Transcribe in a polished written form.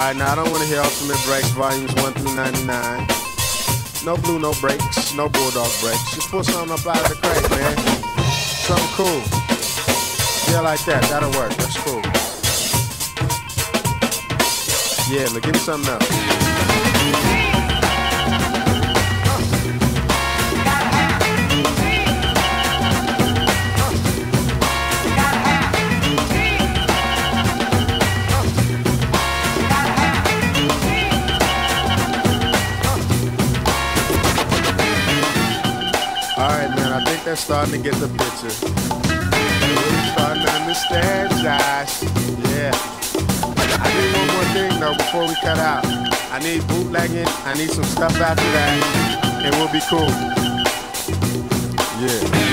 Alright, now I don't want to hear Ultimate Breaks volumes 1 through 99. No blue, no breaks, no bulldog breaks. Just pull something up out of the crate, man. Something cool. Yeah, like that. That'll work. That's cool. Yeah, look, give me something else. Alright, man, I think that's starting to get the picture. We're starting to understand, Josh. Yeah. I need one more thing, though, before we cut out. I need bootlegging. I need some stuff after that. And we'll be cool. Yeah.